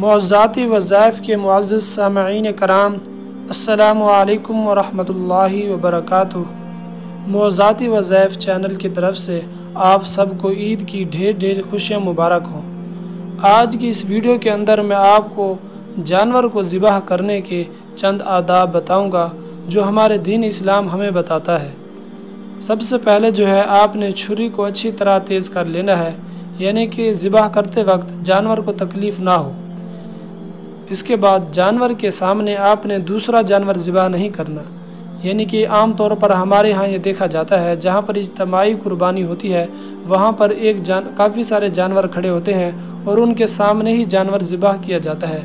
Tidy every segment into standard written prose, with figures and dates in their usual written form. मौज़ाती वज़ाइफ के मुअज़्ज़ज़ सामईन कराम, अस्सलामु अलैकुम वरहमतुल्लाहि वबरकातुहू। मौज़ाती वज़ाइफ चैनल की तरफ से आप सबको ईद की ढेर ढेर खुशियाँ मुबारक हों। आज की इस वीडियो के अंदर मैं आपको जानवर को ज़िबाह करने के चंद आदाब बताऊँगा जो हमारे दीन इस्लाम हमें बताता है। सबसे पहले जो है आपने छुरी को अच्छी तरह तेज़ कर लेना है, यानी कि ज़िबाह करते वक्त जानवर को तकलीफ़ ना हो। इसके बाद जानवर के सामने आपने दूसरा जानवर ज़िबाह नहीं करना, यानी कि आम तौर पर हमारे यहाँ ये देखा जाता है जहाँ पर इज्तमाही कुर्बानी होती है वहाँ पर काफ़ी सारे जानवर खड़े होते हैं और उनके सामने ही जानवर ज़िबाह किया जाता है।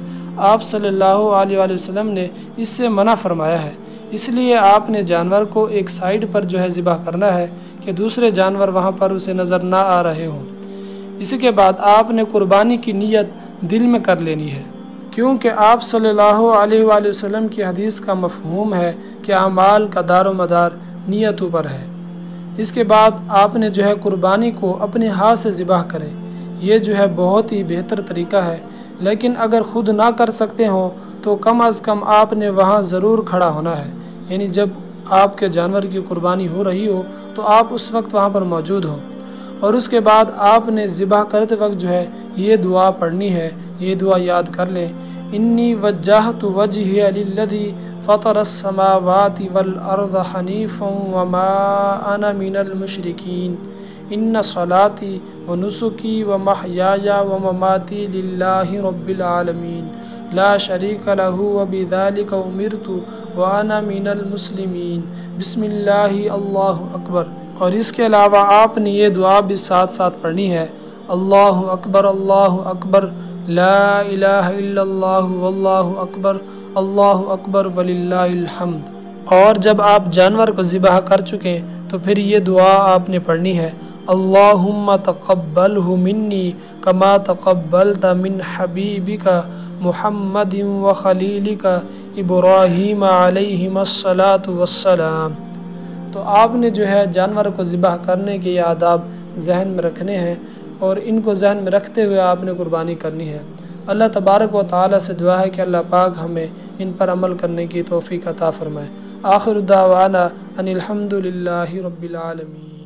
आप सल्लल्लाहु अलैहि वसल्लम ने इससे मना फरमाया है, इसलिए आपने जानवर को एक साइड पर जो है ज़िबाह करना है कि दूसरे जानवर वहाँ पर उसे नज़र ना आ रहे हों। इसी के बाद आपने कुर्बानी की नीयत दिल में कर लेनी है, क्योंकि आप सल्लल्लाहु अलैहि वसल्लम की हदीस का मफहूम है कि अमाल का दारो मदार नीयतों पर है। इसके बाद आपने जो है कुर्बानी को अपने हाथ से ज़िबाह करें, यह जो है बहुत ही बेहतर तरीका है, लेकिन अगर ख़ुद ना कर सकते हों तो कम अज़ कम आपने वहाँ ज़रूर खड़ा होना है, यानी जब आपके जानवर की कुर्बानी हो रही हो तो आप उस वक्त वहाँ पर मौजूद हों। और उसके बाद आपने ज़िबाह करते वक्त जो है ये दुआ पढ़नी है, ये दुआ याद कर लें, इन्नी वज्जहतु वज्हिया लिल्लज़ी फ़तरस समावाति वल अर्ज़ हनीफ़न व मा अना मिनल मुशरिकीन इन्ना सलाती व नुसुकी व महयाया व ममाती लिल्लाहि रब्बिल आलमीन ला शरीक लहू व बिज़ालिका उमिरतु व अना मिनल मुस्लिमीन बिस्मिल्लाहि अल्लाहु अकबर। और इसके अलावा आपने ये दुआ भी साथ साथ पढ़नी है, अल्लाहु अकबर ला इलाहा इल्लल्लाह वल्लाहु अकबर वलिल्लाहिल हम्द। और जब आप जानवर को ज़िबाह कर चुके तो फिर ये दुआ आपने पढ़नी है, अल्लाहुम्मा तक़ब्बलहु मिन्नी कमा तक़ब्बलत मिन हबीबिका मुहम्मदिन व खलीलिका इब्राहीम अलैहिस्सलातु वस्सलाम। तो आपने जो है जानवर को ज़िबाह करने के ये आदाब जहन में रखने हैं और इनको जहन में रखते हुए आपने कुर्बानी करनी है। अल्लाह तबारक व तआला से दुआ है कि अल्लाह पाक हमें इन पर अमल करने की तौफीक अता फरमाए। आखिर दावाना अनिल हम्दुलिल्लाहि रब्बिल आलमीन।